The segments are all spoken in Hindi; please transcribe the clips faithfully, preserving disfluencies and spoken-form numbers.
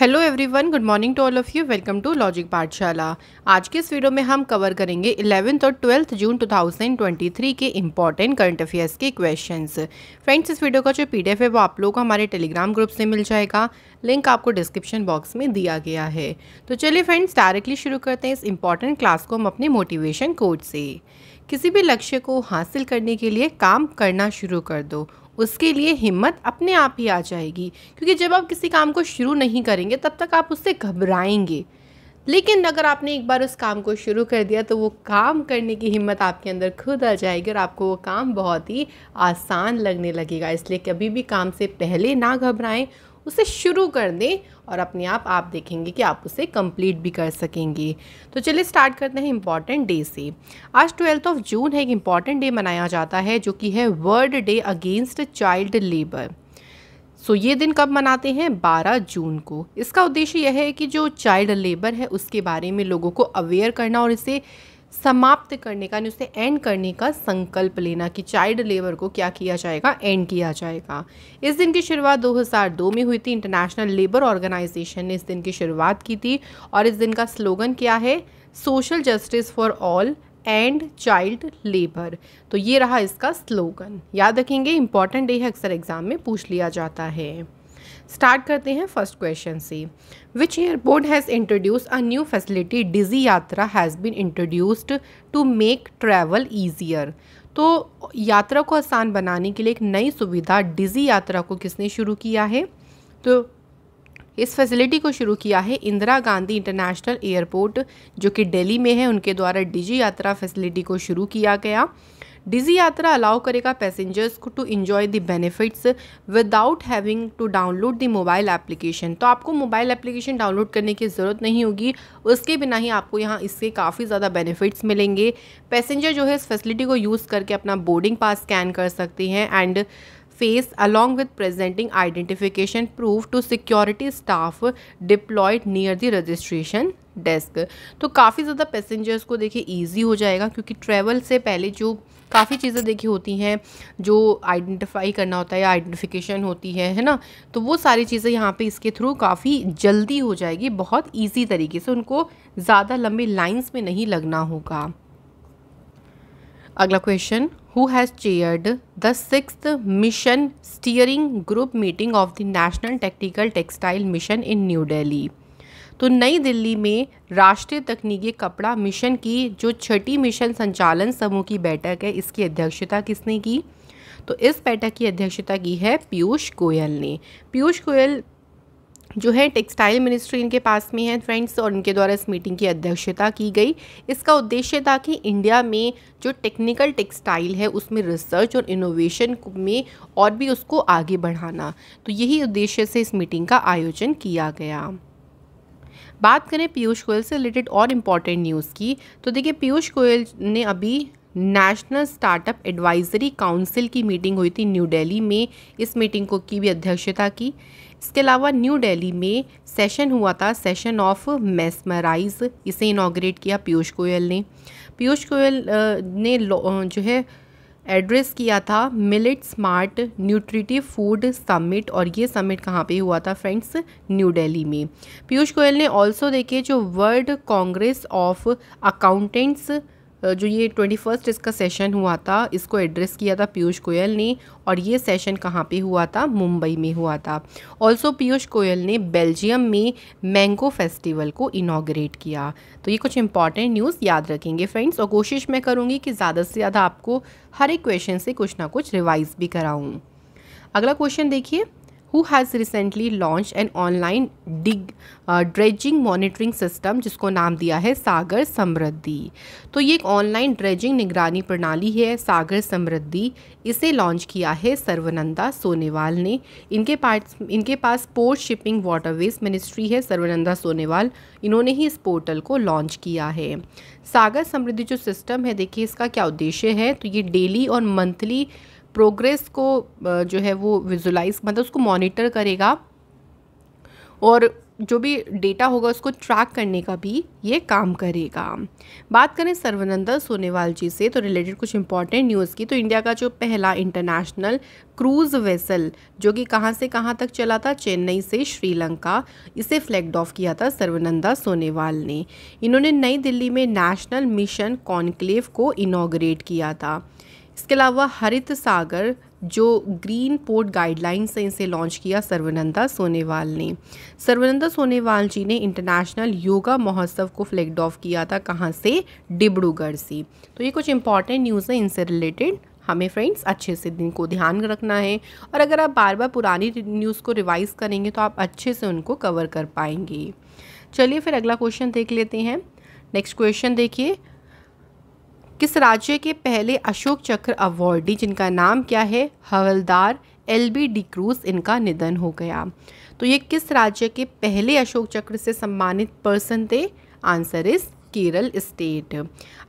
Hello everyone, good morning to all of you. Welcome to logic Pathshala. आज के इस वीडियो में हम कवर करेंगे इलेवेंथ और ट्वेल्थ जून दो हज़ार तेईस के इम्पॉर्टेंट करंट अफेयर्स के क्वेश्चंस। फ्रेंड्स, इस वीडियो का जो पीडीएफ है वो आप लोगों को हमारे टेलीग्राम ग्रुप से मिल जाएगा, लिंक आपको डिस्क्रिप्शन बॉक्स में दिया गया है। तो चलिए फ्रेंड्स, डायरेक्टली शुरू करते हैं इस इम्पॉर्टेंट क्लास को हम अपने मोटिवेशन कोट से। किसी भी लक्ष्य को हासिल करने के लिए काम करना शुरू कर दो, उसके लिए हिम्मत अपने आप ही आ जाएगी। क्योंकि जब आप किसी काम को शुरू नहीं करेंगे तब तक आप उससे घबराएंगे, लेकिन अगर आपने एक बार उस काम को शुरू कर दिया तो वो काम करने की हिम्मत आपके अंदर खुद आ जाएगी और आपको वो काम बहुत ही आसान लगने लगेगा। इसलिए कभी भी काम से पहले ना घबराएं, उसे शुरू कर दें और अपने आप आप देखेंगे कि आप उसे कंप्लीट भी कर सकेंगे। तो चलिए स्टार्ट करते हैं इम्पॉर्टेंट डे से। आज ट्वेल्थ ऑफ जून है, एक इम्पॉर्टेंट डे मनाया जाता है जो कि है world day against child labour. So ये दिन कब मनाते हैं? बारह जून को। इसका उद्देश्य यह है कि जो चाइल्ड लेबर है उसके बारे में लोगों को अवेयर करना और इसे समाप्त करने का, उसे एंड करने का संकल्प लेना कि चाइल्ड लेबर को क्या किया जाएगा, एंड किया जाएगा। इस दिन की शुरुआत दो हज़ार दो में हुई थी। इंटरनेशनल लेबर ऑर्गेनाइजेशन ने इस दिन की शुरुआत की थी और इस दिन का स्लोगन क्या है? Social justice for all and child labour. तो ये रहा इसका स्लोगन, याद रखेंगे। इंपॉर्टेंट डे है, अक्सर एग्जाम में पूछ लिया जाता है। स्टार्ट करते हैं फर्स्ट क्वेश्चन से। Which airport has introduce a new facility, digi Yatra has been introduced to make travel easier. तो यात्रा को आसान बनाने के लिए एक नई सुविधा डिजी यात्रा को किसने शुरू किया है? तो इस फैसिलिटी को शुरू किया है इंदिरा गांधी इंटरनेशनल एयरपोर्ट जो कि दिल्ली में है, उनके द्वारा डिजी यात्रा फैसिलिटी को शुरू किया गया। डिजी यात्रा अलाउ करेगा पैसेंजर्स को to enjoy the benefits without having to download the mobile application. तो आपको मोबाइल एप्लीकेशन डाउनलोड करने की ज़रूरत नहीं होगी, उसके बिना ही आपको यहाँ इससे काफ़ी ज़्यादा बेनिफिट्स मिलेंगे। पैसेंजर जो है इस फैसिलिटी को यूज़ करके अपना बोर्डिंग पास स्कैन कर सकते हैं and face along with presenting identification proof to security staff deployed near the registration desk. तो काफ़ी ज़्यादा पैसेंजर्स को देखिए ईजी हो जाएगा, क्योंकि ट्रैवल से पहले जो काफ़ी चीज़ें देखी होती हैं, जो आइडेंटिफाई करना होता है या आइडेंटिफिकेशन होती है है ना, तो वो सारी चीज़ें यहाँ पे इसके थ्रू काफ़ी जल्दी हो जाएगी, बहुत ईजी तरीके से। उनको ज़्यादा लंबी लाइंस में नहीं लगना होगा। अगला question, who has chaired the sixth mission steering group meeting of the national technical textile mission in new Delhi. तो नई दिल्ली में राष्ट्रीय तकनीकी कपड़ा मिशन की जो छठी मिशन संचालन समूह की बैठक है, इसकी अध्यक्षता किसने की? तो इस बैठक की अध्यक्षता की है पीयूष गोयल ने। पीयूष गोयल जो है टेक्सटाइल मिनिस्ट्री इनके पास में है फ्रेंड्स, और इनके द्वारा इस मीटिंग की अध्यक्षता की गई। इसका उद्देश्य था कि इंडिया में जो टेक्निकल टेक्सटाइल है उसमें रिसर्च और इनोवेशन में और भी उसको आगे बढ़ाना। तो यही उद्देश्य से इस मीटिंग का आयोजन किया गया। बात करें पीयूष गोयल से रिलेटेड और इम्पॉर्टेंट न्यूज़ की, तो देखिए पीयूष गोयल ने अभी नेशनल स्टार्टअप एडवाइजरी काउंसिल की मीटिंग हुई थी न्यू दिल्ली में, इस मीटिंग को की भी अध्यक्षता की। इसके अलावा न्यू दिल्ली में सेशन हुआ था, सेशन ऑफ मेस्मराइज, इसे इनॉग्रेट किया पीयूष गोयल ने। पीयूष गोयल ने जो है एड्रेस किया था millet smart nutritive food summit, और ये समिट कहाँ पे हुआ था फ्रेंड्स? न्यू दिल्ली में। पीयूष गोयल ने ऑल्सो देखे जो वर्ल्ड कांग्रेस ऑफ अकाउंटेंट्स जो ये ट्वेंटी फर्स्ट इसका सेशन हुआ था, इसको एड्रेस किया था पीयूष गोयल ने, और ये सेशन कहाँ पे हुआ था? मुंबई में हुआ था। ऑल्सो पीयूष गोयल ने बेल्जियम में मैंगो फेस्टिवल को इनॉग्रेट किया। तो ये कुछ इंपॉर्टेंट न्यूज़ याद रखेंगे फ्रेंड्स, और कोशिश मैं करूँगी कि ज़्यादा से ज़्यादा आपको हर एक क्वेश्चन से कुछ ना कुछ रिवाइज भी कराऊँ। अगला क्वेश्चन देखिए, who has recently launch an online dig dredging monitoring system, जिसको नाम दिया है सागर समृद्धि। तो ये एक ऑनलाइन ड्रेजिंग निगरानी प्रणाली है सागर समृद्धि, इसे लॉन्च किया है सर्वानंदा सोनोवाल ने। इनके पास इनके पास पोर्ट शिपिंग वाटरवेज मिनिस्ट्री है, सर्वानंदा सोनोवाल, इन्होंने ही इस पोर्टल को लॉन्च किया है। सागर समृद्धि जो सिस्टम है देखिए, इसका क्या उद्देश्य है? तो ये डेली और मंथली प्रोग्रेस को जो है वो विजुलाइज, मतलब उसको मॉनिटर करेगा और जो भी डेटा होगा उसको ट्रैक करने का भी ये काम करेगा। बात करें सर्वानंदा सोनोवाल जी से तो रिलेटेड कुछ इंपॉर्टेंट न्यूज़ की, तो इंडिया का जो पहला इंटरनेशनल क्रूज़ वेसल जो कि कहां से कहां तक चला था, चेन्नई से श्रीलंका, इसे फ्लैग ऑफ किया था सर्वानंदा सोनोवाल ने। इन्होंने नई दिल्ली में नेशनल मिशन कॉन्क्लेव को इनॉग्रेट किया था। इसके अलावा हरित सागर जो ग्रीन पोर्ट गाइडलाइंस से इसे लॉन्च किया सर्वानंदा सोनोवाल ने। सर्वानंदा सोनोवाल जी ने इंटरनेशनल योगा महोत्सव को फ्लैग ऑफ किया था कहाँ से, डिब्रूगढ़ से। तो ये कुछ इंपॉर्टेंट न्यूज़ हैं, इनसे रिलेटेड हमें फ्रेंड्स अच्छे से दिन को ध्यान रखना है, और अगर आप बार बार पुरानी न्यूज़ को रिवाइज़ करेंगे तो आप अच्छे से उनको कवर कर पाएंगे। चलिए फिर अगला क्वेश्चन देख लेते हैं। नेक्स्ट क्वेश्चन देखिए, किस राज्य के पहले अशोक चक्र अवॉर्डी जिनका नाम क्या है, हवलदार एल बी डिक्रूज, इनका निधन हो गया। तो ये किस राज्य के पहले अशोक चक्र से सम्मानित पर्सन थे, answer is Kerala state.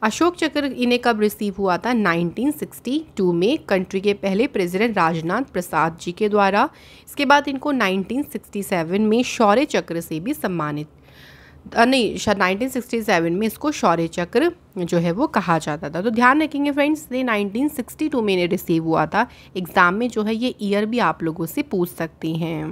Ashok Chakra इन्हें कब रिसीव हुआ था, नाइनटीन सिक्सटी टू में कंट्री के पहले प्रेसिडेंट राजनाथ प्रसाद जी के द्वारा। इसके बाद इनको नाइनटीन सिक्सटी सेवन में शौर्य चक्र से भी सम्मानित, नहीं नाइनटीन सिक्सटी सेवन में इसको शौर्य चक्र जो है वो कहा जाता था। तो ध्यान रखेंगे फ्रेंड्स, ये नाइनटीन सिक्सटी टू में रिसीव हुआ था। एग्जाम में जो है ये ईयर भी आप लोगों से पूछ सकती हैं।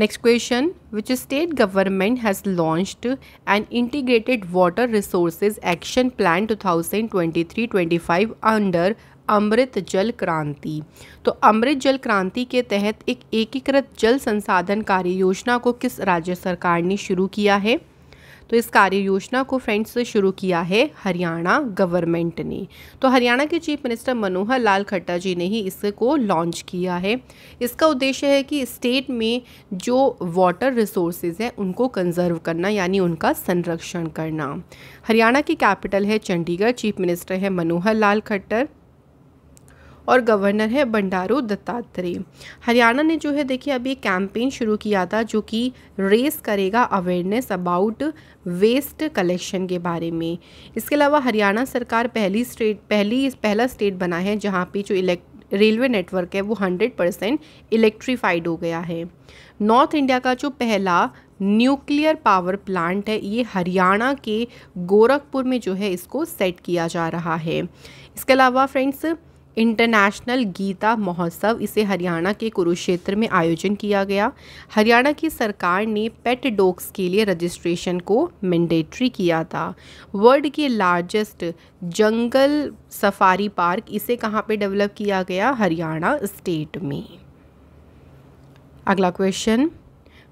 Next question, which state government has launched an integrated water resources action plan two thousand twenty three two thousand twenty five under Amrit Jal Kranti. तो अमृत जल क्रांति के तहत एक एकीकृत जल संसाधन कार्य योजना को किस राज्य सरकार ने शुरू किया है, तो इस कार्य योजना को फ्रेंड्स शुरू किया है हरियाणा गवर्नमेंट ने। तो हरियाणा के चीफ मिनिस्टर मनोहर लाल खट्टर जी ने ही इसको लॉन्च किया है। इसका उद्देश्य है कि स्टेट में जो वाटर रिसोर्सेज हैं उनको कंजर्व करना, यानी उनका संरक्षण करना। हरियाणा की कैपिटल है चंडीगढ़, चीफ मिनिस्टर है मनोहर लाल खट्टर और गवर्नर है बंडारू दत्तात्रेय। हरियाणा ने जो है देखिए अभी एक कैंपेन शुरू किया था जो कि रेस करेगा अवेयरनेस अबाउट वेस्ट कलेक्शन के बारे में। इसके अलावा हरियाणा सरकार पहली स्टेट पहली पहला स्टेट बना है जहां पे जो इलेक्ट रेलवे नेटवर्क है वो हंड्रेड परसेंट इलेक्ट्रीफाइड हो गया है। नॉर्थ इंडिया का जो पहला न्यूक्लियर पावर प्लांट है ये हरियाणा के गोरखपुर में जो है इसको सेट किया जा रहा है। इसके अलावा फ्रेंड्स इंटरनेशनल गीता महोत्सव, इसे हरियाणा के कुरुक्षेत्र में आयोजन किया गया। हरियाणा की सरकार ने पेट डॉग्स के लिए रजिस्ट्रेशन को मैंडेटरी किया था। वर्ल्ड के लार्जेस्ट जंगल सफारी पार्क, इसे कहाँ पे डेवलप किया गया, हरियाणा स्टेट में। अगला question,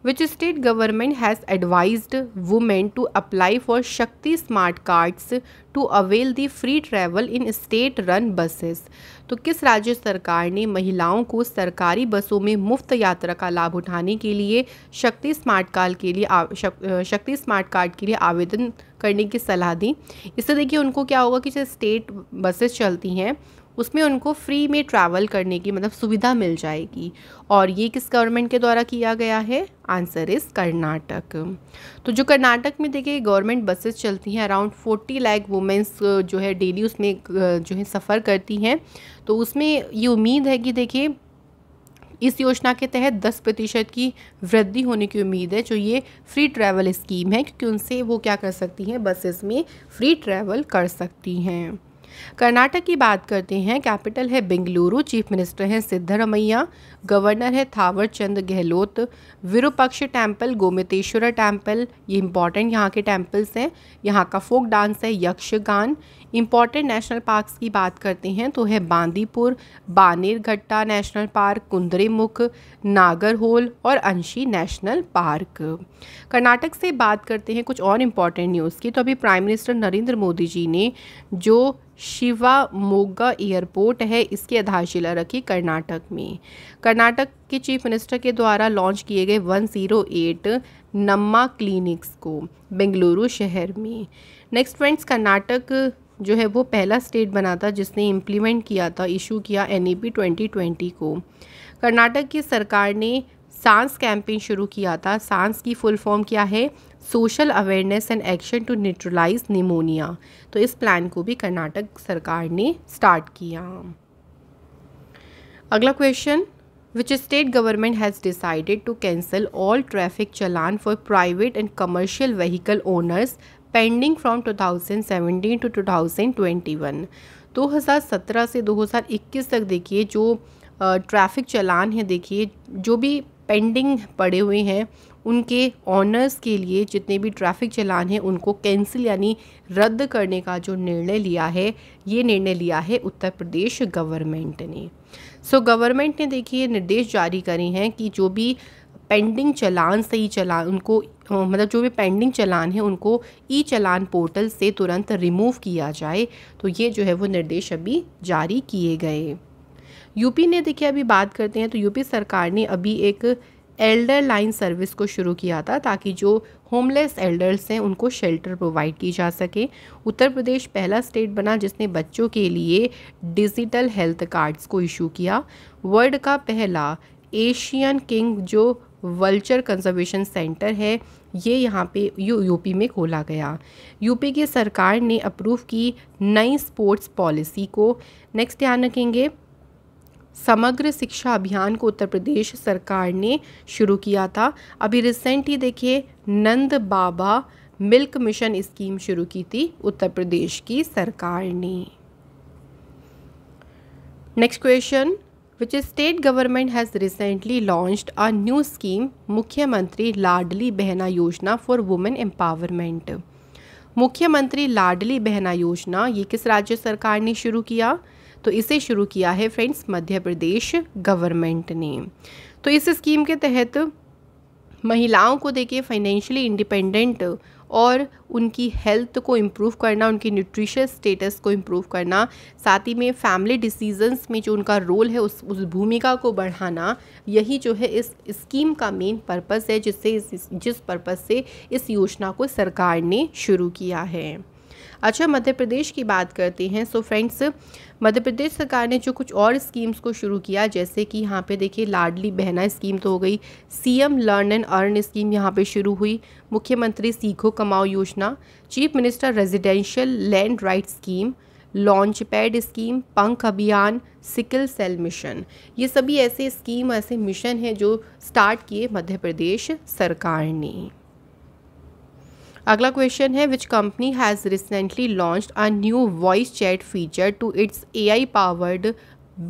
Which state government has advised women to apply for Shakti Smart Cards to avail the free travel in state-run buses? तो किस राज्य सरकार ने महिलाओं को सरकारी बसों में मुफ्त यात्रा का लाभ उठाने के लिए शक्ति स्मार्ट कार्ड के लिए आ, शक, शक्ति स्मार्ट कार्ड के लिए आवेदन करने की सलाह दी? इससे देखिए उनको क्या होगा कि जो स्टेट बसेस चलती हैं उसमें उनको फ्री में ट्रैवल करने की मतलब सुविधा मिल जाएगी। और ये किस गवर्नमेंट के द्वारा किया गया है, आंसर इज़ कर्नाटक। तो जो कर्नाटक में देखिए गवर्नमेंट बसेस चलती हैं, अराउंड फोर्टी लाख वुमेंस जो है डेली उसमें जो है सफ़र करती हैं। तो उसमें ये उम्मीद है कि देखिए इस योजना के तहत दस प्रतिशत की वृद्धि होने की उम्मीद है, जो ये फ्री ट्रैवल स्कीम है, क्योंकि उनसे वो क्या कर सकती हैं, बसेस में फ्री ट्रैवल कर सकती हैं। कर्नाटक की बात करते हैं, कैपिटल है बेंगलुरु, चीफ मिनिस्टर हैं सिद्धरमैया, गवर्नर है थावर चंद गहलोत। विरूपाक्ष टेम्पल, गोमतेश्वरा टेम्पल, ये इंपॉर्टेंट यहाँ के टेम्पल्स हैं। यहाँ का फोक डांस है यक्षगान। इंपॉर्टेंट नेशनल पार्क्स की बात करते हैं तो है बांदीपुर, बानेरघट्टा नेशनल पार्क, कुंद्रेमुख, नागरहोल और अंशी नेशनल पार्क। कर्नाटक से बात करते हैं कुछ और इम्पॉर्टेंट न्यूज़ की, तो अभी प्राइम मिनिस्टर नरेंद्र मोदी जी ने जो शिवामोग्गा एयरपोर्ट है इसकी आधारशिला रखी कर्नाटक में। कर्नाटक के चीफ मिनिस्टर के द्वारा लॉन्च किए गए one zero eight Namma clinics को बेंगलुरु शहर में। नेक्स्ट फ्रेंड्स, कर्नाटक जो है वो पहला स्टेट बना था जिसने इम्प्लीमेंट किया था, इशू किया N E P twenty twenty को। कर्नाटक की सरकार ने सांस कैंपेन शुरू किया था। सांस की फुल फॉर्म क्या है, social awareness and action to neutralise pneumonia. तो इस प्लान को भी कर्नाटक सरकार ने स्टार्ट किया। अगला question, which state government has decided to cancel all traffic challan for private and commercial vehicle owners pending from twenty seventeen to twenty twenty-one. दो हज़ार सत्रह से दो हज़ार इक्कीस तक देखिए जो ट्रैफिक चलान है, देखिए जो भी पेंडिंग पड़े हुए हैं उनके ऑनर्स के लिए जितने भी ट्रैफिक चलान हैं उनको कैंसिल यानी रद्द करने का जो निर्णय लिया है, ये निर्णय लिया है उत्तर प्रदेश गवर्नमेंट ने। सो गवर्नमेंट ने देखिए निर्देश जारी करे हैं कि जो भी पेंडिंग चलान सही चलान उनको मतलब जो भी पेंडिंग चलान है उनको ई चलान पोर्टल से तुरंत रिमूव किया जाए। तो ये जो है वो निर्देश अभी जारी किए गए। यूपी ने देखिए अभी बात करते हैं तो यूपी सरकार ने अभी एक एल्डर लाइन सर्विस को शुरू किया था ताकि जो होमलेस एल्डर्स हैं उनको शेल्टर प्रोवाइड की जा सके। उत्तर प्रदेश पहला स्टेट बना जिसने बच्चों के लिए डिजिटल हेल्थ कार्ड्स को इशू किया। वर्ल्ड का पहला एशियन किंग जो वल्चर कंजर्वेशन सेंटर है ये यहाँ पे यू यूपी में खोला गया। यूपी की सरकार ने अप्रूव की नई स्पोर्ट्स पॉलिसी को। नेक्स्ट ध्यान रखेंगे समग्र शिक्षा अभियान को उत्तर प्रदेश सरकार ने शुरू किया था। अभी रिसेंट ही देखिए Nand Baba milk mission scheme शुरू की थी उत्तर प्रदेश की सरकार ने। Next question, which state government has recently launched a new scheme मुख्यमंत्री लाडली बहना योजना for women empowerment। मुख्यमंत्री लाडली बहना योजना ये किस राज्य सरकार ने शुरू किया? तो इसे शुरू किया है फ्रेंड्स मध्य प्रदेश गवर्नमेंट ने। तो इस स्कीम के तहत महिलाओं को देखिए फाइनेंशियली इंडिपेंडेंट और उनकी हेल्थ को इम्प्रूव करना, उनकी न्यूट्रिशियस स्टेटस को इम्प्रूव करना, साथ ही में फैमिली डिसीजंस में जो उनका रोल है उस उस भूमिका को बढ़ाना, यही जो है इस स्कीम का मेन पर्पस है जिससे इस, जिस पर्पस से इस योजना को सरकार ने शुरू किया है। अच्छा मध्य प्रदेश की बात करते हैं। सो फ्रेंड्स मध्य प्रदेश सरकार ने जो कुछ और स्कीम्स को शुरू किया जैसे कि यहाँ पे देखिए लाडली बहना स्कीम तो हो गई, CM learn and earn scheme यहाँ पे शुरू हुई, मुख्यमंत्री सीखो कमाओ योजना, chief minister residential land right scheme, launch pad scheme, पंख अभियान, सिकल सेल मिशन, ये सभी ऐसे स्कीम ऐसे मिशन हैं जो स्टार्ट किए मध्य प्रदेश सरकार ने। अगला क्वेश्चन है which company has recently launched a new voice chat feature to its AI powered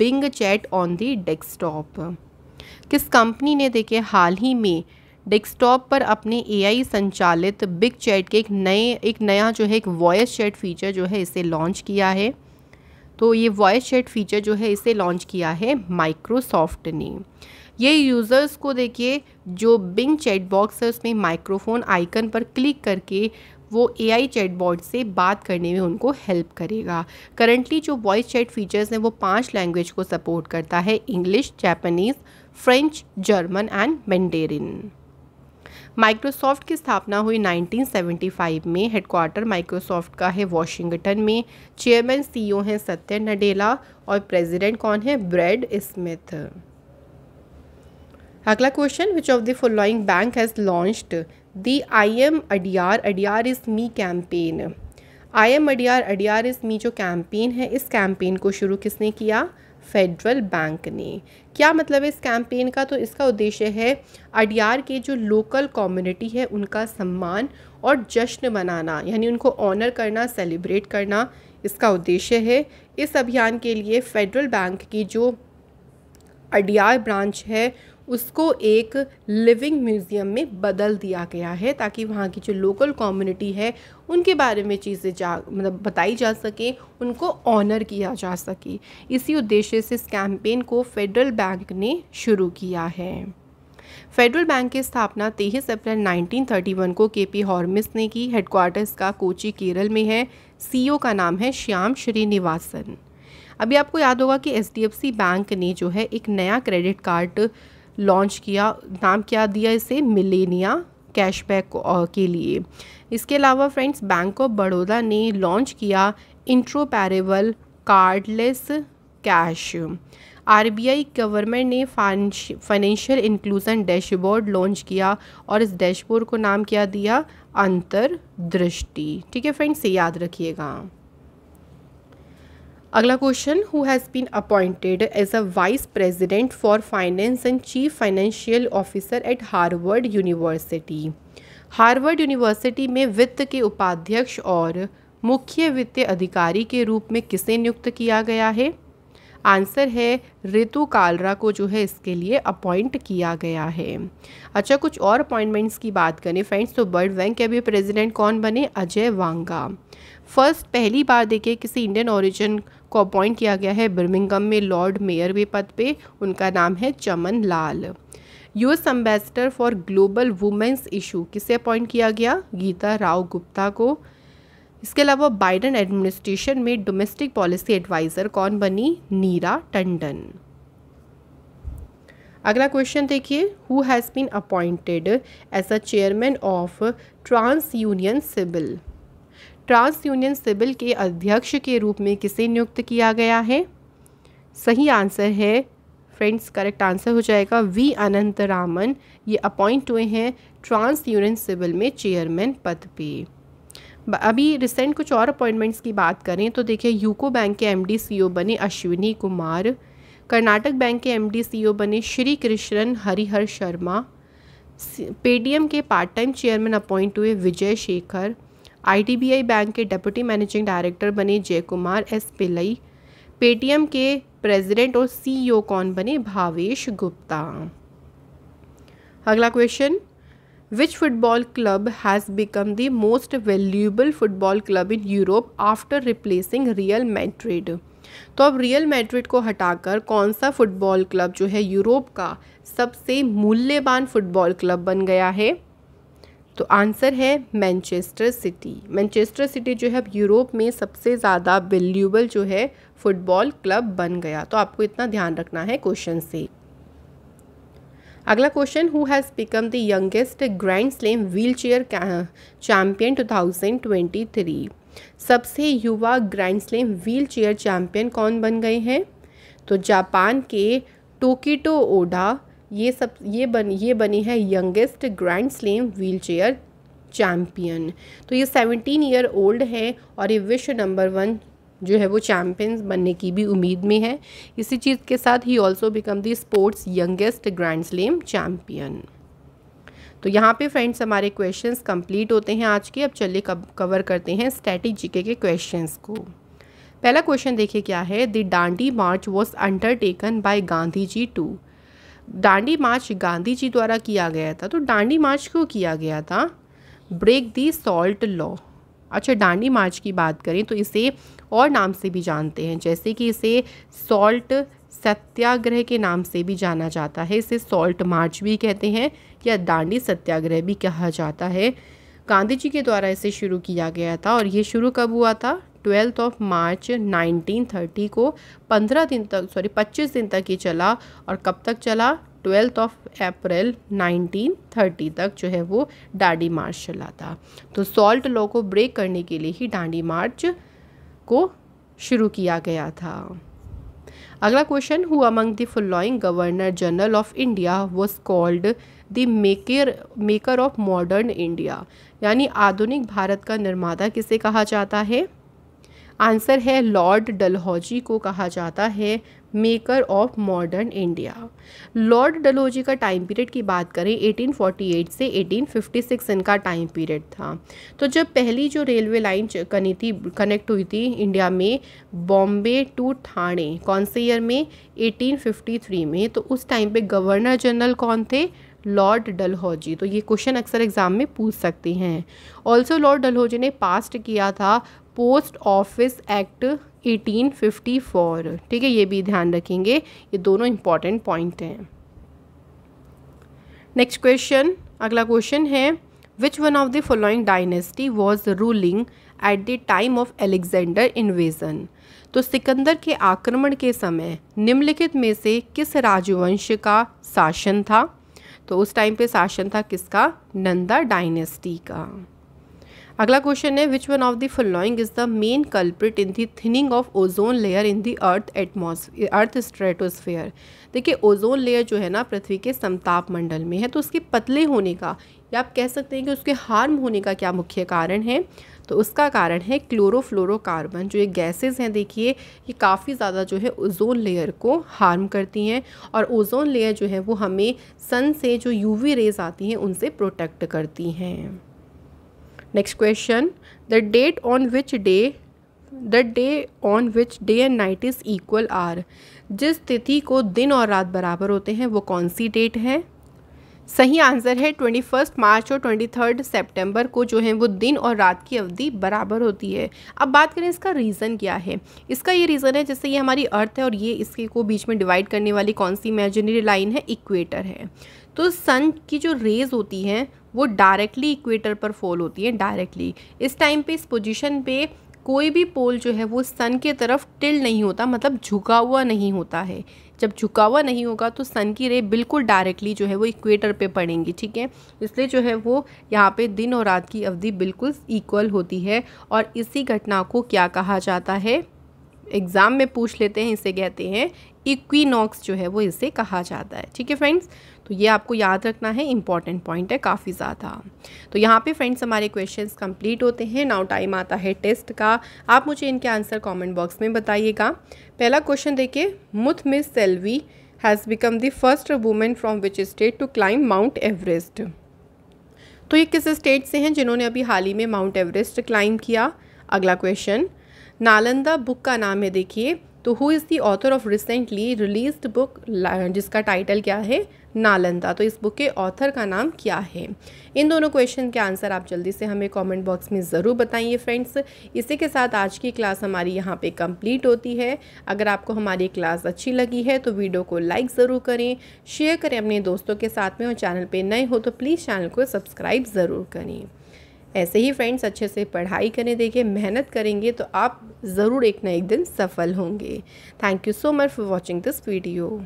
Bing chat on the desktop. किस कंपनी ने देखिए हाल ही में डेस्कटॉप पर अपने एआई संचालित बिग चैट के एक नए एक नया जो है एक वॉइस चैट फीचर जो है इसे लॉन्च किया है? तो ये वॉइस चैट फीचर जो है इसे लॉन्च किया है माइक्रोसॉफ्ट ने। ये यूज़र्स को देखिए जो बिंग चैट बॉक्स है उसमें माइक्रोफोन आइकन पर क्लिक करके वो एआई चैटबॉट से बात करने में उनको हेल्प करेगा। करंटली जो वॉइस चैट फीचर्स हैं वो पांच लैंग्वेज को सपोर्ट करता है, English, Japanese, French, German and Mandarin. Microsoft की स्थापना हुई नाइनटीन सेवेंटी फाइव में। हेडक्वार्टर माइक्रोसॉफ्ट का है वॉशिंगटन में। चेयरमैन सीईओ हैं सत्य नडेला और प्रेसिडेंट कौन है? Brad Smith. अगला question, which of the following bank has launched the I am Adyar Adyar is me campaign. I am Adyar Adyar is me जो कैंपेन है इस कैंपेन को शुरू किसने किया? फेडरल बैंक ने। क्या मतलब है इस कैंपेन का? तो इसका उद्देश्य है अडियार के जो लोकल कम्युनिटी है उनका सम्मान और जश्न मनाना यानी उनको ऑनर करना, सेलिब्रेट करना, इसका उद्देश्य है। इस अभियान के लिए फेडरल बैंक की जो अडियार ब्रांच है उसको एक लिविंग म्यूज़ियम में बदल दिया गया है ताकि वहाँ की जो लोकल कम्युनिटी है उनके बारे में चीज़ें जा मतलब बताई जा सके, उनको ऑनर किया जा सके। इसी उद्देश्य से इस कैंपेन को फेडरल बैंक ने शुरू किया है। फेडरल बैंक की स्थापना तेईस अप्रैल नाइनटीन थर्टी वन को केपी हॉर्मिस ने की। हेडक्वार्टर्स का कोची केरल में है। सीईओ का नाम है श्याम श्रीनिवासन। अभी आपको याद होगा कि एचडीएफसी बैंक ने जो है एक नया क्रेडिट कार्ड लॉन्च किया, नाम क्या दिया इसे? मिलेनिया कैशबैक के लिए। इसके अलावा फ्रेंड्स बैंक ऑफ बड़ौदा ने लॉन्च किया interoperable cardless cash. RBI government ने फाइनेंशियल इंक्लूजन डैशबोर्ड लॉन्च किया और इस डैशबोर्ड को नाम क्या दिया? अंतर दृष्टि। ठीक है फ्रेंड्स, ये याद रखिएगा। अगला question, who has been appointed as a vice president for finance and chief financial officer at Harvard university. Harvard university में वित्त के उपाध्यक्ष और मुख्य वित्तीय अधिकारी के रूप में किसे नियुक्त किया गया है? आंसर है ऋतु कालरा को जो है इसके लिए अपॉइंट किया गया है। अच्छा, कुछ और अपॉइंटमेंट्स की बात करें फ्रेंड्स तो वर्ल्ड बैंक के अभी प्रेसिडेंट कौन बने? अजय वांगा। फर्स्ट पहली बार देखिए किसी इंडियन ओरिजिन को अपॉइंट किया गया है बर्मिंघम में लॉर्ड मेयर के पद पे, उनका नाम है Chaman Lal. US ambassador for global women's issue किसे अपॉइंट किया गया? गीता राव गुप्ता को। इसके अलावा बाइडन एडमिनिस्ट्रेशन में डोमेस्टिक पॉलिसी एडवाइज़र कौन बनी? नीरा टंडन। अगला क्वेश्चन देखिए, who has been appointed as a chairman of TransUnion CIBIL. TransUnion CIBIL के अध्यक्ष के रूप में किसे नियुक्त किया गया है? सही आंसर है फ्रेंड्स, करेक्ट आंसर हो जाएगा वी अनंतरामन। ये अपॉइंट हुए हैं ट्रांस यूनियन सिबिल में चेयरमैन पद पर। अभी रिसेंट कुछ और अपॉइंटमेंट्स की बात करें तो देखिए यूको बैंक के एमडी सीईओ बने अश्विनी कुमार। कर्नाटक बैंक के एमडी सीईओ बने श्री कृष्णन हरिहर शर्मा। पेटीएम के पार्ट टाइम चेयरमैन अपॉइंट हुए विजय शेखर। आईडीबीआई बैंक के डिप्टी मैनेजिंग डायरेक्टर बने जय कुमार एस पिल्लई। पेटीएम के प्रेसिडेंट और सीईओ कौन बने? भावेश गुप्ता। अगला question, Which football club has become the most valuable football club in Europe after replacing Real Madrid? तो अब Real Madrid को हटाकर कौन सा फुटबॉल क्लब जो है यूरोप का सबसे मूल्यवान फुटबॉल क्लब बन गया है? तो आंसर है मैनचेस्टर सिटी। मैनचेस्टर सिटी जो है अब यूरोप में सबसे ज़्यादा वैल्यूएबल जो है फुटबॉल क्लब बन गया। तो आपको इतना ध्यान रखना है क्वेश्चन से। अगला question, who has become the youngest grand slam wheelchair champion दो हज़ार तेईस। सबसे युवा ग्रैंड स्लैम व्हीलचेयर चैम्पियन कौन बन गए हैं? तो जापान के टोकिटो ओडा ये सब ये बन ये बनी है youngest grand slam wheelchair champion. तो ये सत्रह ईयर ओल्ड है और ये विश्व नंबर वन जो है वो चैम्पियंस बनने की भी उम्मीद में है। इसी चीज़ के साथ ही also become the sports youngest grand slam champion. तो यहाँ पे फ्रेंड्स हमारे क्वेश्चंस कंप्लीट होते हैं आज के। अब चलिए कवर करते हैं स्टैटिक जीके के क्वेश्चंस को। पहला क्वेश्चन देखिए क्या है, the Dandi march was undertaken by Gandhi ji to. Dandi march Gandhi ji द्वारा किया गया था। तो डांडी मार्च क्यों किया गया था? Break the salt law. अच्छा, डांडी मार्च की बात करें तो इसे और नाम से भी जानते हैं, जैसे कि इसे सॉल्ट सत्याग्रह के नाम से भी जाना जाता है। इसे सॉल्ट मार्च भी कहते हैं या डांडी सत्याग्रह भी कहा जाता है। गांधी जी के द्वारा इसे शुरू किया गया था और ये शुरू कब हुआ था? Twelfth of March nineteen thirty को। पंद्रह दिन तक सॉरी पच्चीस दिन तक ये चला और कब तक चला? Twelfth of April nineteen thirty तक जो है वो डांडी मार्च चला था। तो सॉल्ट लॉ को ब्रेक करने के लिए ही डांडी मार्च को शुरू किया गया था। अगला question, who among the following governor general of India was called the maker maker of modern India. यानी आधुनिक भारत का निर्माता किसे कहा जाता है? आंसर है लॉर्ड डलहौजी को कहा जाता है maker of modern India. Lord Dalhousie का टाइम पीरियड की बात करें अठारह सौ अड़तालीस से अठारह सौ छप्पन इनका टाइम पीरियड था। तो जब पहली जो रेलवे लाइन कनी थी कनेक्ट हुई थी इंडिया में बॉम्बे टू ठाणे, कौन से ईयर में? अठारह सौ तिरेपन में। तो उस टाइम पे गवर्नर जनरल कौन थे? Lord Dalhousie. तो ये क्वेश्चन अक्सर एग्जाम में पूछ सकते हैं। ऑल्सो लॉर्ड डलहौजी ने पास्ट किया था पोस्ट ऑफिस एक्ट अठारह सौ चौवन। ठीक है, ये भी ध्यान रखेंगे। ये दोनों इंपॉर्टेंट पॉइंट हैं। नेक्स्ट क्वेश्चन, अगला क्वेश्चन है which one of the following dynasty was ruling at the time of Alexander invasion. तो सिकंदर के आक्रमण के समय निम्नलिखित में से किस राजवंश का शासन था? तो उस टाइम पे शासन था किसका? नंदा डायनेस्टी का। अगला क्वेश्चन है which one of the following is the main culprit in the thinning of ozone layer in the earth atmosphere earth stratosphere. देखिए ओजोन लेयर जो है ना पृथ्वी के समताप मंडल में है, तो उसके पतले होने का या आप कह सकते हैं कि उसके हार्म होने का क्या मुख्य कारण है, तो उसका कारण है क्लोरोफ्लोरोकार्बन। जो ये गैसेस हैं देखिए ये काफ़ी ज़्यादा जो है ओजोन लेयर को हार्म करती हैं और ओजोन लेयर जो है वो हमें सन से जो यूवी रेज आती हैं उनसे प्रोटेक्ट करती हैं। Next question the date on which day the day on which day and night is equal are. जिस तिथि को दिन और रात बराबर होते हैं वो कौन सी डेट है। सही आंसर है ट्वेंटी फर्स्ट मार्च और ट्वेंटी थर्ड सेप्टेम्बर को जो है वो दिन और रात की अवधि बराबर होती है। अब बात करें इसका रीज़न क्या है। इसका ये रीज़न है जैसे ये हमारी अर्थ है और ये इसके को बीच में डिवाइड करने वाली कौन सी इमेजिनरी लाइन है, इक्वेटर है। तो सन की जो रेज होती हैं वो डायरेक्टली इक्वेटर पर फॉल होती है, डायरेक्टली इस टाइम पे इस पोजीशन पे कोई भी पोल जो है वो सन के तरफ टिल्ड नहीं होता, मतलब झुका हुआ नहीं होता है। जब झुका हुआ नहीं होगा तो सन की रे बिल्कुल डायरेक्टली जो है वो इक्वेटर पे पड़ेंगी, ठीक है। इसलिए जो है वो यहाँ पे दिन और रात की अवधि बिल्कुल इक्वल होती है और इसी घटना को क्या कहा जाता है, एग्ज़ाम में पूछ लेते हैं, इसे कहते हैं इक्विनॉक्स जो है वो इसे कहा जाता है, ठीक है फ्रेंड्स। तो ये आपको याद रखना है, इंपॉर्टेंट पॉइंट है काफ़ी ज़्यादा। तो यहाँ पे फ्रेंड्स हमारे क्वेश्चंस कंप्लीट होते हैं। नाउ टाइम आता है टेस्ट का। आप मुझे इनके आंसर कमेंट बॉक्स में बताइएगा। पहला क्वेश्चन देखिए, Muthamizh Selvi has become the first women from which state to climb Mount Everest. तो ये किस स्टेट से हैं जिन्होंने अभी हाल ही में माउंट एवरेस्ट क्लाइम किया। अगला क्वेश्चन, नालंदा बुक का नाम है देखिए, तो who is the author of recently released book जिसका टाइटल क्या है, नालंदा। तो इस बुक के ऑथर का नाम क्या है। इन दोनों क्वेश्चन के आंसर आप जल्दी से हमें कमेंट बॉक्स में ज़रूर बताइए फ्रेंड्स। इसी के साथ आज की क्लास हमारी यहाँ पे कंप्लीट होती है। अगर आपको हमारी क्लास अच्छी लगी है तो वीडियो को लाइक ज़रूर करें, शेयर करें अपने दोस्तों के साथ में, और चैनल पर नए हो तो प्लीज़ चैनल को सब्सक्राइब ज़रूर करें। ऐसे ही फ्रेंड्स अच्छे से पढ़ाई करें, देखिए मेहनत करेंगे तो आप ज़रूर एक ना एक दिन सफल होंगे। Thank you so much for watching this video.